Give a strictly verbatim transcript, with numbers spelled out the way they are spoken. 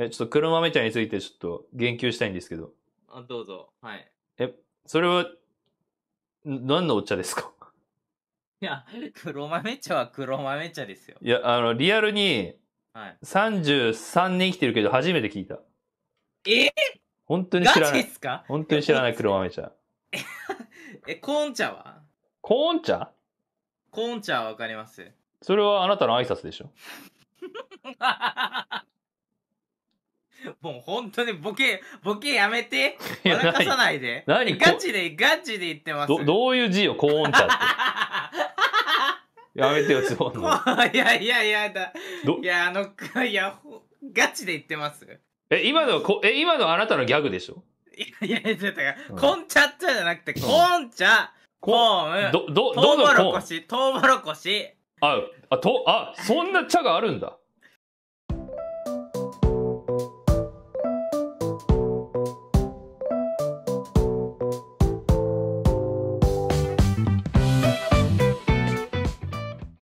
え、ちょっと黒豆茶についてちょっと言及したいんですけど。あ、どうぞ。はい。え、それは、何のお茶ですか？いや、黒豆茶は黒豆茶ですよ。いや、あの、リアルに、さんじゅうさんねん生きてるけど初めて聞いた。はい、え本当に知らない。ガチですか？本当に知らない黒豆茶。え、コーン茶は？コーン茶？コーン茶はわかります。それはあなたの挨拶でしょ。もう本当にボケ、ボケやめて。笑かさないで。何？ガチで、ガチで言ってます。ど、どういう字よ、コーン茶って。やめてよ、そんな。いやいやいやだ。いや、あの、いや、ガチで言ってます。え、今の、え、今のあなたのギャグでしょ。いやいや、ちょっと、うん、コンチャッチャじゃなくて、コンチャ、コーン、ど、ど、どのコーン？トウモロコシ、トウモロコシ。あ、あ、と、あ、そんな茶があるんだ。